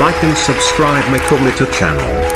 Like and subscribe mikumita ChanneL.